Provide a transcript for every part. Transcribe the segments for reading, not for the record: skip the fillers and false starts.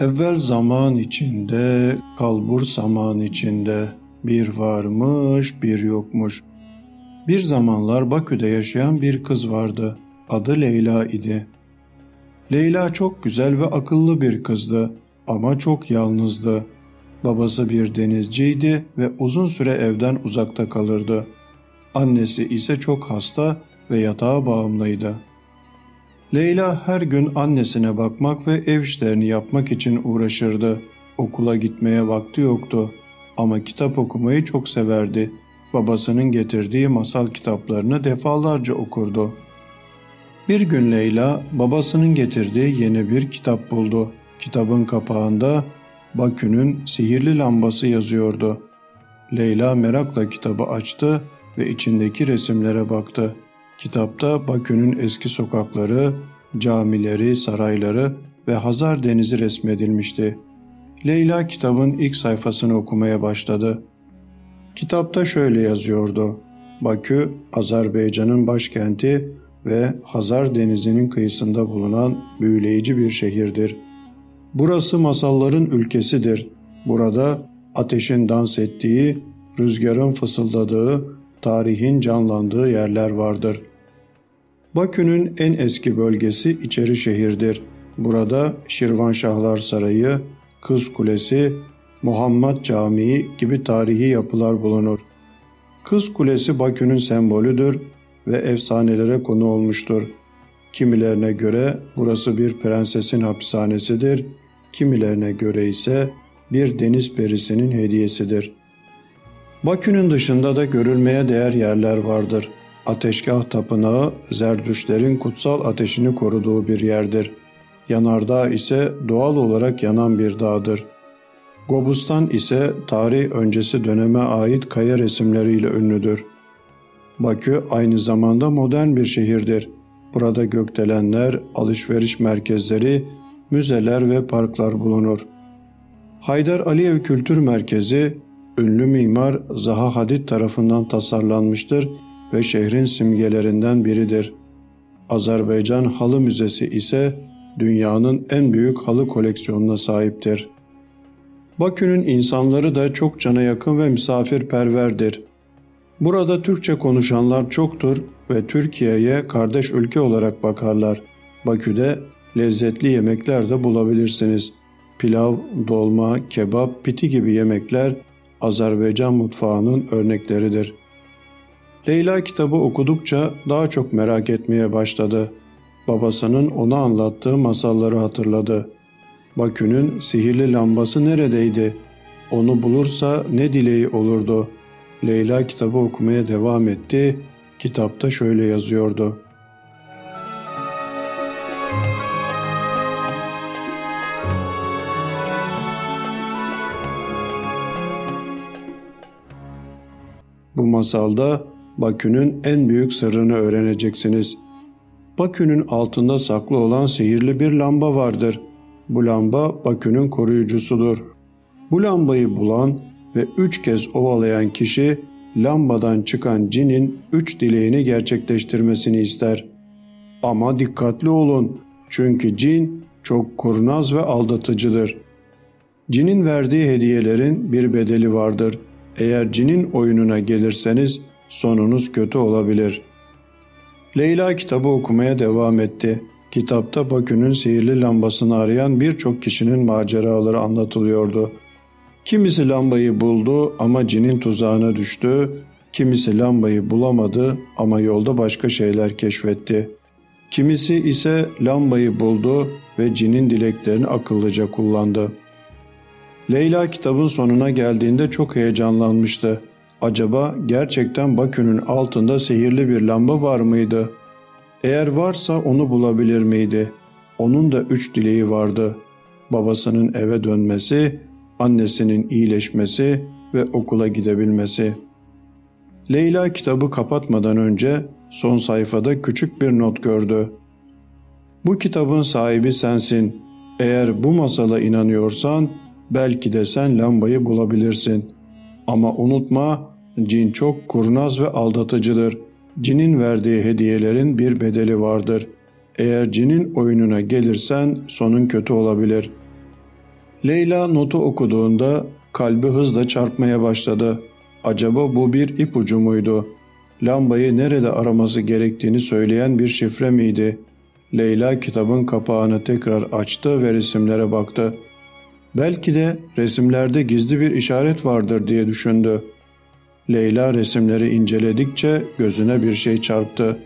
Evvel zaman içinde, kalbur zaman içinde bir varmış bir yokmuş. Bir zamanlar Bakü'de yaşayan bir kız vardı. Adı Leyla idi. Leyla çok güzel ve akıllı bir kızdı ama çok yalnızdı. Babası bir denizciydi ve uzun süre evden uzakta kalırdı. Annesi ise çok hasta ve yatağa bağımlıydı. Leyla her gün annesine bakmak ve ev işlerini yapmak için uğraşırdı. Okula gitmeye vakti yoktu ama kitap okumayı çok severdi. Babasının getirdiği masal kitaplarını defalarca okurdu. Bir gün Leyla babasının getirdiği yeni bir kitap buldu. Kitabın kapağında Bakü'nün sihirli lambası yazıyordu. Leyla merakla kitabı açtı ve içindeki resimlere baktı. Kitapta Bakü'nün eski sokakları, camileri, sarayları ve Hazar Denizi resmedilmişti. Leyla kitabın ilk sayfasını okumaya başladı. Kitapta şöyle yazıyordu: Bakü, Azerbaycan'ın başkenti ve Hazar Denizi'nin kıyısında bulunan büyüleyici bir şehirdir. Burası masalların ülkesidir. Burada ateşin dans ettiği, rüzgarın fısıldadığı, tarihin canlandığı yerler vardır. Bakü'nün en eski bölgesi İçeri Şehir'dir. Burada Şirvanşahlar Sarayı, Kız Kulesi, Muhammed Camii gibi tarihi yapılar bulunur. Kız Kulesi Bakü'nün sembolüdür ve efsanelere konu olmuştur. Kimilerine göre burası bir prensesin hapishanesidir, kimilerine göre ise bir deniz perisinin hediyesidir. Bakü'nün dışında da görülmeye değer yerler vardır. Ateşgah Tapınağı, Zerdüştlerin kutsal ateşini koruduğu bir yerdir. Yanardağ ise doğal olarak yanan bir dağdır. Gobustan ise tarih öncesi döneme ait kaya resimleriyle ünlüdür. Bakü aynı zamanda modern bir şehirdir. Burada gökdelenler, alışveriş merkezleri, müzeler ve parklar bulunur. Haydar Aliyev Kültür Merkezi, ünlü mimar Zaha Hadid tarafından tasarlanmıştır ve şehrin simgelerinden biridir. Azerbaycan Halı Müzesi ise dünyanın en büyük halı koleksiyonuna sahiptir. Bakü'nün insanları da çok cana yakın ve misafirperverdir. Burada Türkçe konuşanlar çoktur ve Türkiye'ye kardeş ülke olarak bakarlar. Bakü'de lezzetli yemekler de bulabilirsiniz. Pilav, dolma, kebap, piti gibi yemekler Azerbaycan mutfağının örnekleridir. Leyla kitabı okudukça daha çok merak etmeye başladı. Babasının ona anlattığı masalları hatırladı. Bakü'nün sihirli lambası neredeydi? Onu bulursa ne dileği olurdu? Leyla kitabı okumaya devam etti. Kitapta şöyle yazıyordu: Bu masalda Bakü'nün en büyük sırrını öğreneceksiniz. Bakü'nün altında saklı olan sihirli bir lamba vardır. Bu lamba Bakü'nün koruyucusudur. Bu lambayı bulan ve 3 kez ovalayan kişi lambadan çıkan cinin 3 dileğini gerçekleştirmesini ister. Ama dikkatli olun, çünkü cin çok kurnaz ve aldatıcıdır. Cinin verdiği hediyelerin bir bedeli vardır. Eğer cinin oyununa gelirseniz sonunuz kötü olabilir. Leyla kitabı okumaya devam etti. Kitapta Bakü'nün sihirli lambasını arayan birçok kişinin maceraları anlatılıyordu. Kimisi lambayı buldu ama cinin tuzağına düştü. Kimisi lambayı bulamadı ama yolda başka şeyler keşfetti. Kimisi ise lambayı buldu ve cinin dileklerini akıllıca kullandı. Leyla kitabın sonuna geldiğinde çok heyecanlanmıştı. Acaba gerçekten Bakü'nün altında sihirli bir lamba var mıydı? Eğer varsa onu bulabilir miydi? Onun da 3 dileği vardı: babasının eve dönmesi, annesinin iyileşmesi ve okula gidebilmesi. Leyla kitabı kapatmadan önce son sayfada küçük bir not gördü. Bu kitabın sahibi sensin. Eğer bu masala inanıyorsan belki de sen lambayı bulabilirsin. Ama unutma, cin çok kurnaz ve aldatıcıdır. Cinin verdiği hediyelerin bir bedeli vardır. Eğer cinin oyununa gelirsen sonun kötü olabilir. Leyla notu okuduğunda kalbi hızla çarpmaya başladı. Acaba bu bir ipucu muydu? Lambayı nerede araması gerektiğini söyleyen bir şifre miydi? Leyla kitabın kapağını tekrar açtı ve resimlere baktı. Belki de resimlerde gizli bir işaret vardır diye düşündü. Leyla resimleri inceledikçe gözüne bir şey çarptı.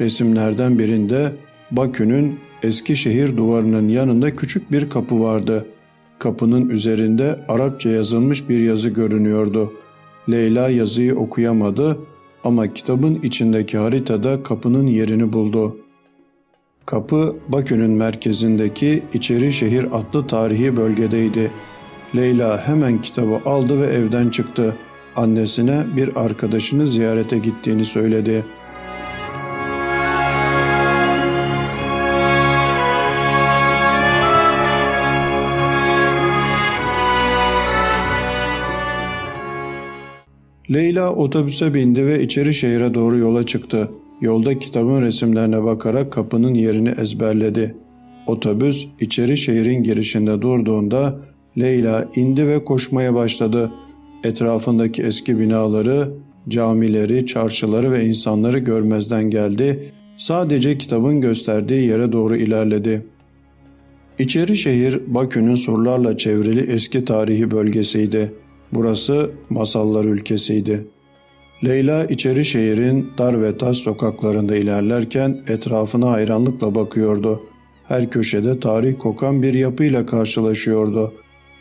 Resimlerden birinde Bakü'nün eski şehir duvarının yanında küçük bir kapı vardı. Kapının üzerinde Arapça yazılmış bir yazı görünüyordu. Leyla yazıyı okuyamadı ama kitabın içindeki haritada kapının yerini buldu. Kapı Bakü'nün merkezindeki İçeri Şehir adlı tarihi bölgedeydi. Leyla hemen kitabı aldı ve evden çıktı. Annesine bir arkadaşını ziyarete gittiğini söyledi. Leyla otobüse bindi ve İçeri Şehir'e doğru yola çıktı. Yolda kitabın resimlerine bakarak kapının yerini ezberledi. Otobüs İçeri Şehir'in girişinde durduğunda Leyla indi ve koşmaya başladı. Etrafındaki eski binaları, camileri, çarşıları ve insanları görmezden geldi. Sadece kitabın gösterdiği yere doğru ilerledi. İçeri Şehir, Bakü'nün surlarla çevrili eski tarihi bölgesiydi. Burası masallar ülkesiydi. Leyla İçeri Şehir'in dar ve taş sokaklarında ilerlerken etrafına hayranlıkla bakıyordu. Her köşede tarih kokan bir yapıyla karşılaşıyordu.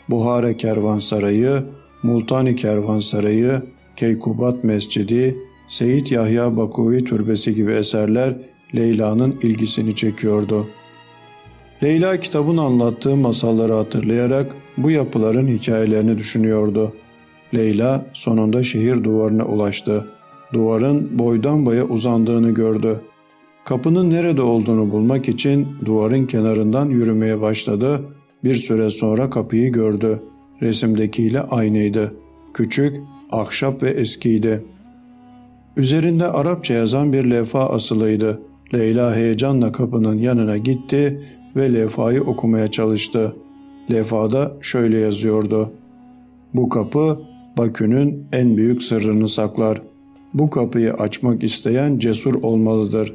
Buhara Kervansarayı, Multani Kervansarayı, Keykubat Mescidi, Seyit Yahya Bakuvi Türbesi gibi eserler Leyla'nın ilgisini çekiyordu. Leyla kitabın anlattığı masalları hatırlayarak bu yapıların hikayelerini düşünüyordu. Leyla sonunda şehir duvarına ulaştı. Duvarın boydan boya uzandığını gördü. Kapının nerede olduğunu bulmak için duvarın kenarından yürümeye başladı. Bir süre sonra kapıyı gördü. Resimdekiyle aynıydı. Küçük, ahşap ve eskiydi. Üzerinde Arapça yazan bir levha asılıydı. Leyla heyecanla kapının yanına gitti ve levhayı okumaya çalıştı. Levhada şöyle yazıyordu. Bu kapı Bakü'nün en büyük sırrını saklar. Bu kapıyı açmak isteyen cesur olmalıdır.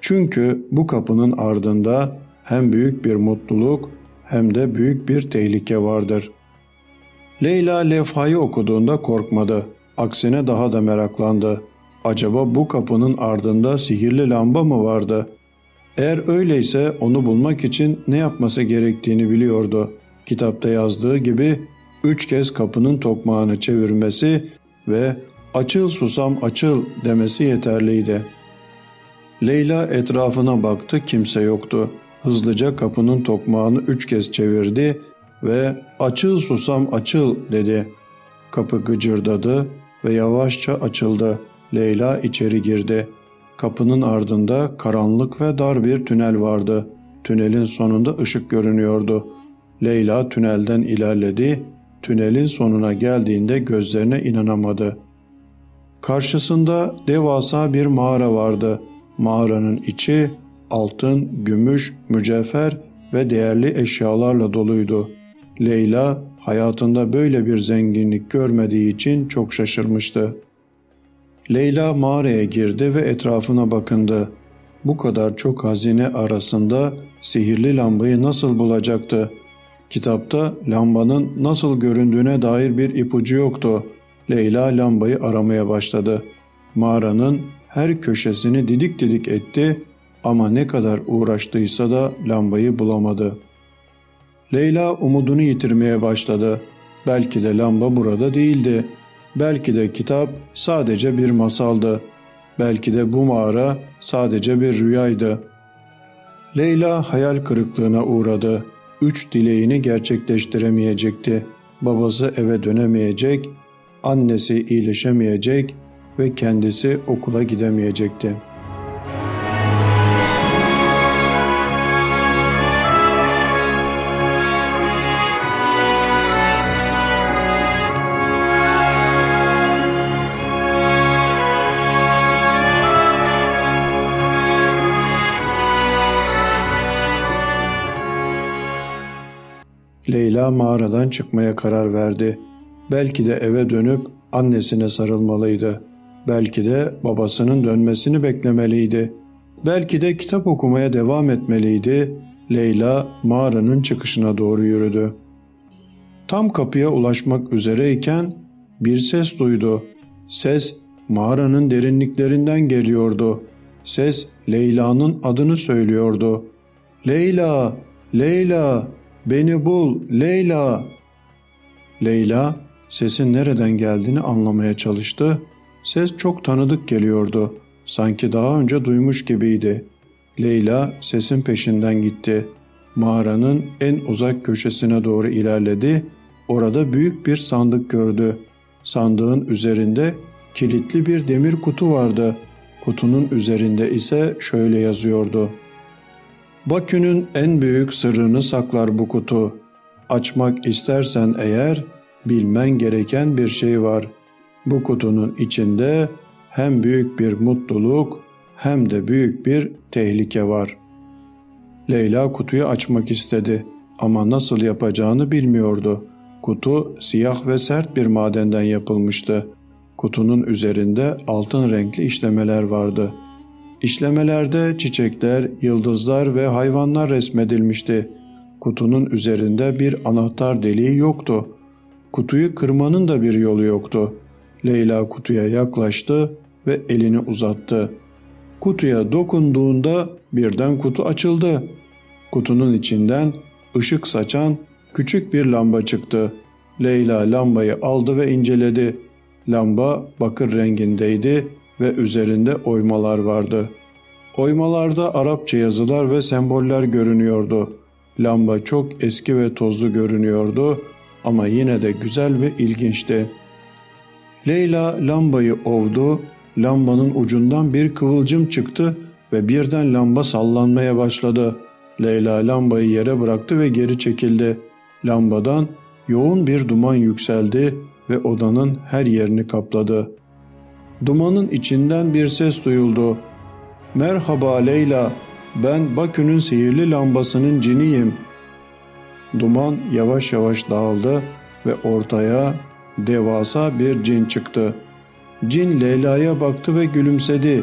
Çünkü bu kapının ardında hem büyük bir mutluluk hem de büyük bir tehlike vardır. Leyla levhayı okuduğunda korkmadı. Aksine daha da meraklandı. Acaba bu kapının ardında sihirli lamba mı vardı? Eğer öyleyse onu bulmak için ne yapması gerektiğini biliyordu. Kitapta yazdığı gibi 3 kez kapının tokmağını çevirmesi ve "Açıl susam açıl" demesi yeterliydi. Leyla etrafına baktı, kimse yoktu. Hızlıca kapının tokmağını 3 kez çevirdi ve "Açıl susam açıl" dedi. Kapı gıcırdadı ve yavaşça açıldı. Leyla içeri girdi. Kapının ardında karanlık ve dar bir tünel vardı. Tünelin sonunda ışık görünüyordu. Leyla tünelden ilerledi. Tünelin sonuna geldiğinde gözlerine inanamadı. Karşısında devasa bir mağara vardı. Mağaranın içi altın, gümüş, mücevher ve değerli eşyalarla doluydu. Leyla hayatında böyle bir zenginlik görmediği için çok şaşırmıştı. Leyla mağaraya girdi ve etrafına bakındı. Bu kadar çok hazine arasında sihirli lambayı nasıl bulacaktı? Kitapta lambanın nasıl göründüğüne dair bir ipucu yoktu. Leyla lambayı aramaya başladı. Mağaranın her köşesini didik didik etti ama ne kadar uğraştıysa da lambayı bulamadı. Leyla umudunu yitirmeye başladı. Belki de lamba burada değildi. Belki de kitap sadece bir masaldı. Belki de bu mağara sadece bir rüyaydı. Leyla hayal kırıklığına uğradı. 3 dileğini gerçekleştiremeyecekti. Babası eve dönemeyecek, annesi iyileşemeyecek ve kendisi okula gidemeyecekti. Leyla mağaradan çıkmaya karar verdi. Belki de eve dönüp annesine sarılmalıydı. Belki de babasının dönmesini beklemeliydi. Belki de kitap okumaya devam etmeliydi. Leyla mağaranın çıkışına doğru yürüdü. Tam kapıya ulaşmak üzereyken bir ses duydu. Ses mağaranın derinliklerinden geliyordu. Ses Leyla'nın adını söylüyordu. "Leyla, Leyla, beni bul, Leyla." Leyla sesin nereden geldiğini anlamaya çalıştı. Ses çok tanıdık geliyordu. Sanki daha önce duymuş gibiydi. Leyla sesin peşinden gitti. Mağaranın en uzak köşesine doğru ilerledi. Orada büyük bir sandık gördü. Sandığın üzerinde kilitli bir demir kutu vardı. Kutunun üzerinde ise şöyle yazıyordu: "Bakü'nün en büyük sırrını saklar bu kutu. Açmak istersen eğer bilmen gereken bir şey var. Bu kutunun içinde hem büyük bir mutluluk hem de büyük bir tehlike var." Leyla kutuyu açmak istedi ama nasıl yapacağını bilmiyordu. Kutu siyah ve sert bir madenden yapılmıştı. Kutunun üzerinde altın renkli işlemeler vardı. İşlemelerde çiçekler, yıldızlar ve hayvanlar resmedilmişti. Kutunun üzerinde bir anahtar deliği yoktu. Kutuyu kırmanın da bir yolu yoktu. Leyla kutuya yaklaştı ve elini uzattı. Kutuya dokunduğunda birden kutu açıldı. Kutunun içinden ışık saçan küçük bir lamba çıktı. Leyla lambayı aldı ve inceledi. Lamba bakır rengindeydi ve üzerinde oymalar vardı. Oymalarda Arapça yazılar ve semboller görünüyordu. Lamba çok eski ve tozlu görünüyordu ama yine de güzel ve ilginçti. Leyla lambayı ovdu. Lambanın ucundan bir kıvılcım çıktı ve birden lamba sallanmaya başladı. Leyla lambayı yere bıraktı ve geri çekildi. Lambadan yoğun bir duman yükseldi ve odanın her yerini kapladı. Dumanın içinden bir ses duyuldu. "Merhaba Leyla, ben Bakü'nün sihirli lambasının ciniyim." Duman yavaş yavaş dağıldı ve ortaya devasa bir cin çıktı. Cin Leyla'ya baktı ve gülümsedi.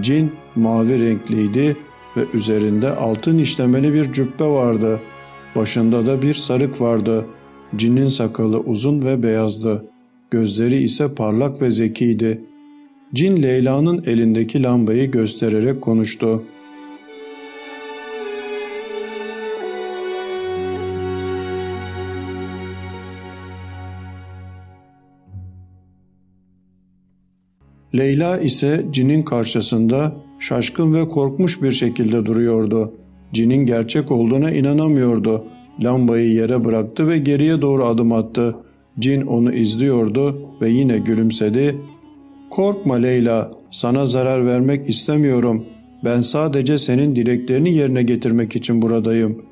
Cin mavi renkliydi ve üzerinde altın işlemeli bir cübbe vardı. Başında da bir sarık vardı. Cinin sakalı uzun ve beyazdı. Gözleri ise parlak ve zekiydi. Cin Leyla'nın elindeki lambayı göstererek konuştu. Leyla ise cinin karşısında şaşkın ve korkmuş bir şekilde duruyordu. Cinin gerçek olduğuna inanamıyordu. Lambayı yere bıraktı ve geriye doğru adım attı. Cin onu izliyordu ve yine gülümsedi. "Korkma Leyla, sana zarar vermek istemiyorum. Ben sadece senin dileklerini yerine getirmek için buradayım.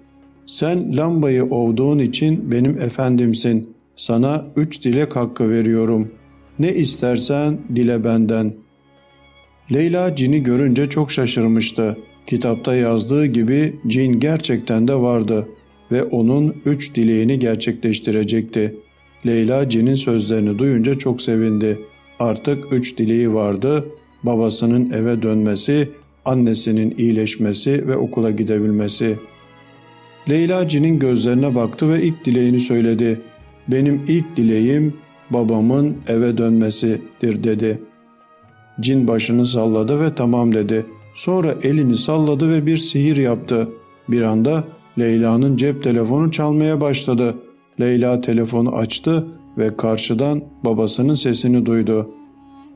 Sen lambayı ovduğun için benim efendimsin. Sana 3 dilek hakkı veriyorum. Ne istersen dile benden." Leyla cini görünce çok şaşırmıştı. Kitapta yazdığı gibi cin gerçekten de vardı ve onun 3 dileğini gerçekleştirecekti. Leyla cinin sözlerini duyunca çok sevindi. Artık 3 dileği vardı: babasının eve dönmesi, annesinin iyileşmesi ve okula gidebilmesi. Leyla cinin gözlerine baktı ve ilk dileğini söyledi. "Benim ilk dileğim babamın eve dönmesidir" dedi. Cin başını salladı ve "tamam" dedi. Sonra elini salladı ve bir sihir yaptı. Bir anda Leyla'nın cep telefonu çalmaya başladı. Leyla telefonu açtı ve karşıdan babasının sesini duydu.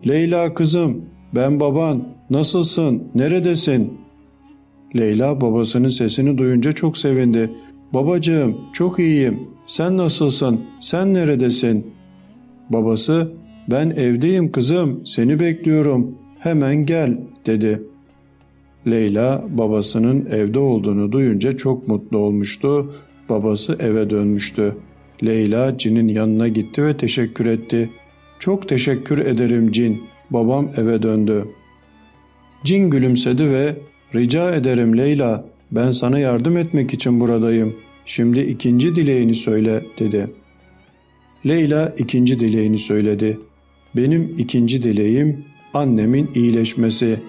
"Leyla kızım, ben baban. Nasılsın? Neredesin?" Leyla babasının sesini duyunca çok sevindi. "Babacığım, çok iyiyim. Sen nasılsın? Sen neredesin?" Babası, "Ben evdeyim kızım, seni bekliyorum. Hemen gel" dedi. Leyla babasının evde olduğunu duyunca çok mutlu olmuştu. Babası eve dönmüştü. Leyla cinin yanına gitti ve teşekkür etti. "Çok teşekkür ederim cin, babam eve döndü." Cin gülümsedi ve "Rica ederim Leyla, ben sana yardım etmek için buradayım. şimdi ikinci dileğini söyle dedi. Leyla ikinci dileğini söyledi. Benim ikinci dileğim annemin iyileşmesi.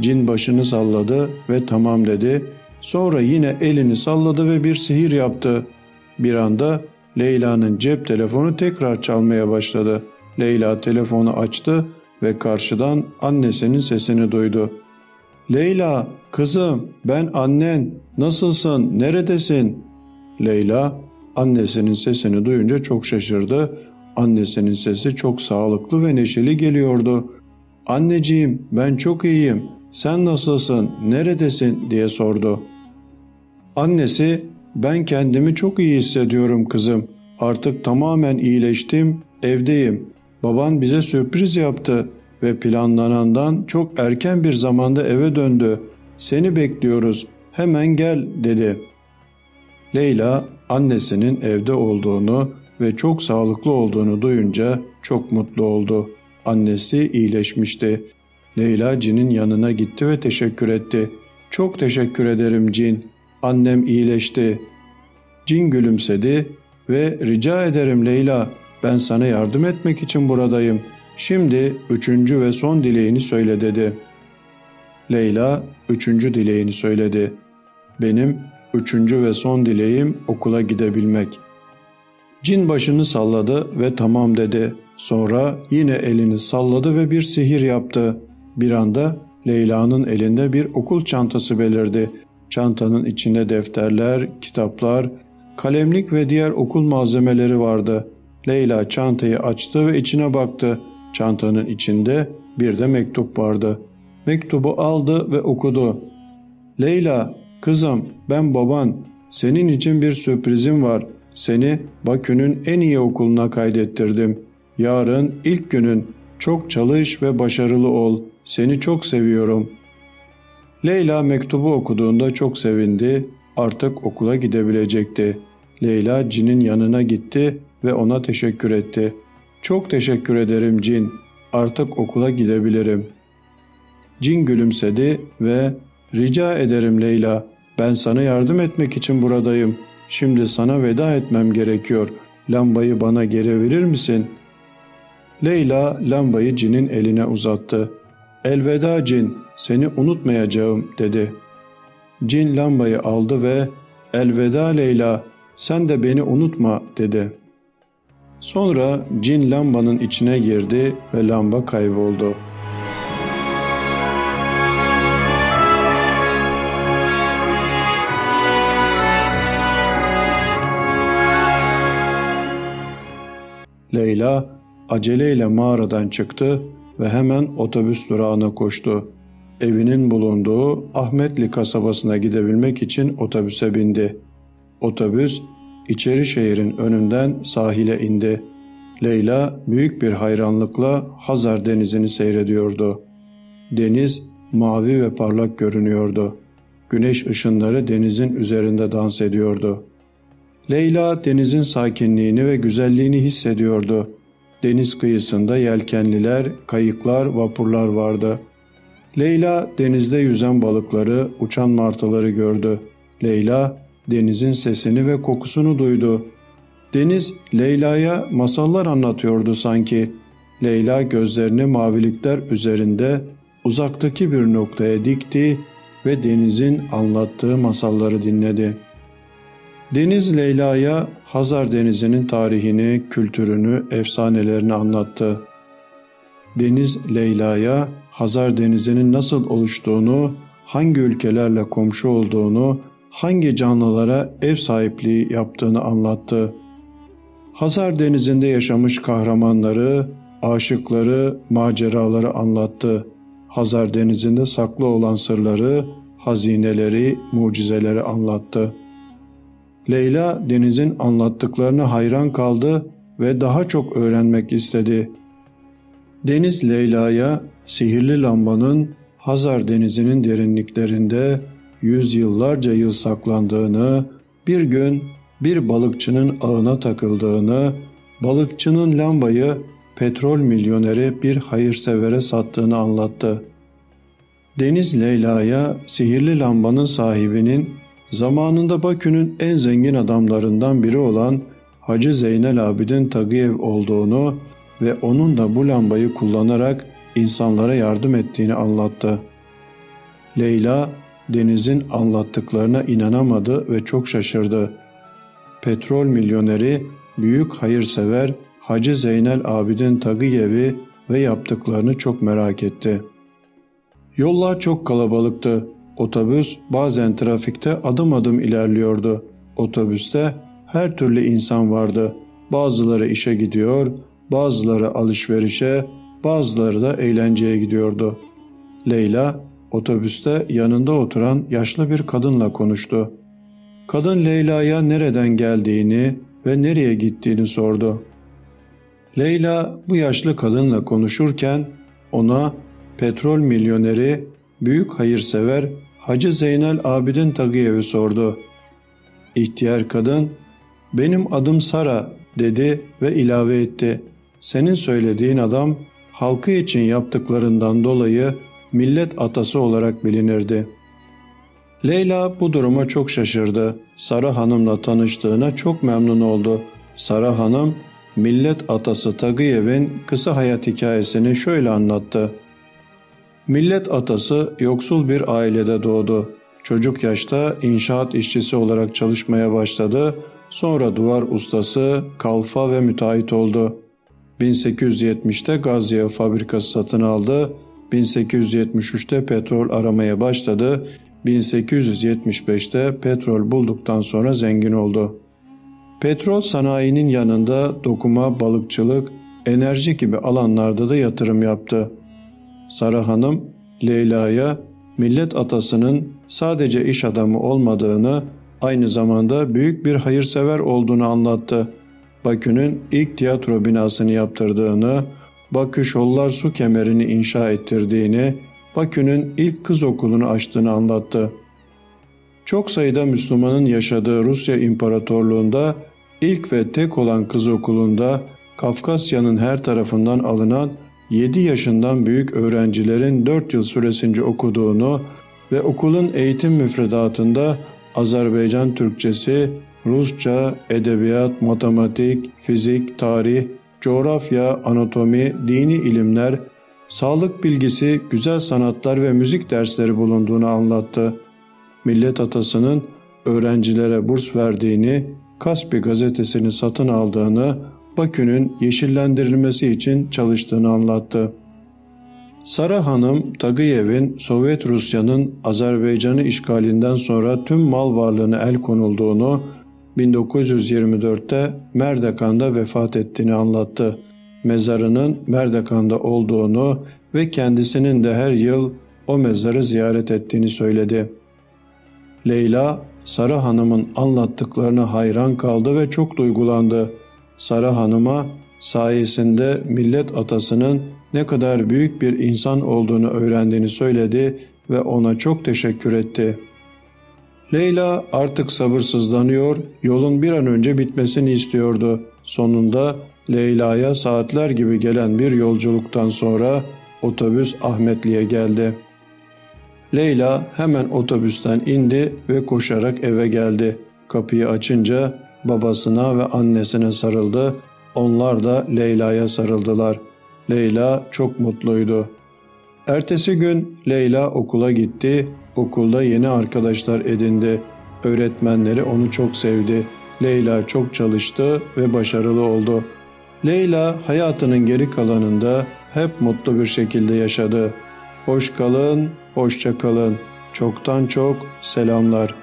Cin başını salladı ve tamam dedi. Sonra yine elini salladı ve bir sihir yaptı. Bir anda Leyla'nın cep telefonu tekrar çalmaya başladı. Leyla telefonu açtı ve karşıdan annesinin sesini duydu. ''Leyla, kızım, ben annen, nasılsın, neredesin?'' Leyla, annesinin sesini duyunca çok şaşırdı. Annesinin sesi çok sağlıklı ve neşeli geliyordu. ''Anneciğim, ben çok iyiyim, sen nasılsın, neredesin?'' diye sordu. Annesi, ''Ben kendimi çok iyi hissediyorum kızım, artık tamamen iyileştim, evdeyim. Baban bize sürpriz yaptı ve planlanandan çok erken bir zamanda eve döndü. Seni bekliyoruz, hemen gel dedi. Leyla annesinin evde olduğunu ve çok sağlıklı olduğunu duyunca çok mutlu oldu. Annesi iyileşmişti. Leyla Cin'in yanına gitti ve teşekkür etti. Çok teşekkür ederim Cin, annem iyileşti. Cin gülümsedi ve rica ederim Leyla, ben sana yardım etmek için buradayım. Şimdi üçüncü ve son dileğini söyle dedi. Leyla üçüncü dileğini söyledi. Benim üçüncü ve son dileğim okula gidebilmek. Cin başını salladı ve tamam dedi. Sonra yine elini salladı ve bir sihir yaptı. Bir anda Leyla'nın elinde bir okul çantası belirdi. Çantanın içinde defterler, kitaplar, kalemlik ve diğer okul malzemeleri vardı. Leyla çantayı açtı ve içine baktı. Çantanın içinde bir de mektup vardı. Mektubu aldı ve okudu. Leyla, kızım ben baban. Senin için bir sürprizim var. Seni Bakü'nün en iyi okuluna kaydettirdim. Yarın ilk günün. Çok çalış ve başarılı ol. Seni çok seviyorum. Leyla mektubu okuduğunda çok sevindi. Artık okula gidebilecekti. Leyla Cin'in yanına gitti ve ona teşekkür etti. Çok teşekkür ederim Cin. Artık okula gidebilirim. Cin gülümsedi ve rica ederim Leyla. Ben sana yardım etmek için buradayım. Şimdi sana veda etmem gerekiyor. Lambayı bana geri verir misin? Leyla lambayı Cin'in eline uzattı. Elveda Cin, seni unutmayacağım dedi. Cin lambayı aldı ve elveda Leyla, sen de beni unutma dedi. Sonra Cin lambanın içine girdi ve lamba kayboldu. Leyla aceleyle mağaradan çıktı ve hemen otobüs durağına koştu. Evinin bulunduğu Ahmetli kasabasına gidebilmek için otobüse bindi. Otobüs İçeri Şehir'in önünden sahile indi. Leyla büyük bir hayranlıkla Hazar Denizi'ni seyrediyordu. Deniz mavi ve parlak görünüyordu. Güneş ışınları denizin üzerinde dans ediyordu. Leyla denizin sakinliğini ve güzelliğini hissediyordu. Deniz kıyısında yelkenliler, kayıklar, vapurlar vardı. Leyla denizde yüzen balıkları, uçan martıları gördü. Leyla denizin sesini ve kokusunu duydu. Deniz Leyla'ya masallar anlatıyordu sanki. Leyla gözlerini mavilikler üzerinde uzaktaki bir noktaya dikti ve denizin anlattığı masalları dinledi. Deniz Leyla'ya Hazar Denizi'nin tarihini, kültürünü, efsanelerini anlattı. Deniz Leyla'ya Hazar Denizi'nin nasıl oluştuğunu, hangi ülkelerle komşu olduğunu, hangi canlılara ev sahipliği yaptığını anlattı. Hazar Denizi'nde yaşamış kahramanları, aşıkları, maceraları anlattı. Hazar Denizi'nde saklı olan sırları, hazineleri, mucizeleri anlattı. Leyla denizin anlattıklarına hayran kaldı ve daha çok öğrenmek istedi. Deniz Leyla'ya sihirli lambanın Hazar Denizi'nin derinliklerinde yüzyıllarca yıl saklandığını, bir gün bir balıkçının ağına takıldığını, balıkçının lambayı petrol milyoneri bir hayırsevere sattığını anlattı. Deniz Leyla'ya sihirli lambanın sahibinin zamanında Bakü'nün en zengin adamlarından biri olan Hacı Zeynelabdin Tağıyev olduğunu ve onun da bu lambayı kullanarak insanlara yardım ettiğini anlattı. Leyla, Deniz'in anlattıklarına inanamadı ve çok şaşırdı. Petrol milyoneri, büyük hayırsever Hacı Zeynelabdin Tağıyev'i ve yaptıklarını çok merak etti. Yollar çok kalabalıktı. Otobüs bazen trafikte adım adım ilerliyordu. Otobüste her türlü insan vardı. Bazıları işe gidiyor, bazıları alışverişe, bazıları da eğlenceye gidiyordu. Leyla otobüste yanında oturan yaşlı bir kadınla konuştu. Kadın Leyla'ya nereden geldiğini ve nereye gittiğini sordu. Leyla bu yaşlı kadınla konuşurken ona petrol milyoneri, büyük hayırsever Hacı Zeynelabdin Tağıyev'i sordu. İhtiyar kadın, "Benim adım Sara," dedi ve ilave etti. "Senin söylediğin adam halkı için yaptıklarından dolayı millet atası olarak bilinirdi." Leyla bu duruma çok şaşırdı. Sara Hanım'la tanıştığına çok memnun oldu. Sara Hanım, millet atası Tağıyev'in kısa hayat hikayesini şöyle anlattı. Millet atası yoksul bir ailede doğdu. Çocuk yaşta inşaat işçisi olarak çalışmaya başladı. Sonra duvar ustası, kalfa ve müteahhit oldu. 1870'te gaz yağı fabrikası satın aldı. 1873'te petrol aramaya başladı. 1875'te petrol bulduktan sonra zengin oldu. Petrol sanayinin yanında dokuma, balıkçılık, enerji gibi alanlarda da yatırım yaptı. Sara Hanım, Leyla'ya millet atasının sadece iş adamı olmadığını, aynı zamanda büyük bir hayırsever olduğunu anlattı. Bakü'nün ilk tiyatro binasını yaptırdığını, Bakü Şollar Su Kemeri'ni inşa ettirdiğini, Bakü'nün ilk kız okulunu açtığını anlattı. Çok sayıda Müslümanın yaşadığı Rusya İmparatorluğu'nda ilk ve tek olan kız okulunda Kafkasya'nın her tarafından alınan 7 yaşından büyük öğrencilerin 4 yıl süresince okuduğunu ve okulun eğitim müfredatında Azerbaycan Türkçesi, Rusça, edebiyat, matematik, fizik, tarih, coğrafya, anatomi, dini ilimler, sağlık bilgisi, güzel sanatlar ve müzik dersleri bulunduğunu anlattı. Millet atasının öğrencilere burs verdiğini, Kaspi Gazetesi'ni satın aldığını, Bakü'nün yeşillendirilmesi için çalıştığını anlattı. Sara Hanım, Tağıyev'in Sovyet Rusya'nın Azerbaycan'ı işgalinden sonra tüm mal varlığına el konulduğunu, 1924'te Merdekan'da vefat ettiğini anlattı. Mezarının Merdekan'da olduğunu ve kendisinin de her yıl o mezarı ziyaret ettiğini söyledi. Leyla, Sara Hanım'ın anlattıklarına hayran kaldı ve çok duygulandı. Sara Hanım'a sayesinde millet atasının ne kadar büyük bir insan olduğunu öğrendiğini söyledi ve ona çok teşekkür etti. Leyla artık sabırsızlanıyor, yolun bir an önce bitmesini istiyordu. Sonunda Leyla'ya saatler gibi gelen bir yolculuktan sonra otobüs Ahmetli'ye geldi. Leyla hemen otobüsten indi ve koşarak eve geldi. Kapıyı açınca babasına ve annesine sarıldı. Onlar da Leyla'ya sarıldılar. Leyla çok mutluydu. Ertesi gün Leyla okula gitti. Okulda yeni arkadaşlar edindi. Öğretmenleri onu çok sevdi. Leyla çok çalıştı ve başarılı oldu. Leyla hayatının geri kalanında hep mutlu bir şekilde yaşadı. Hoş kalın, hoşça kalın. Çoktan çok selamlar.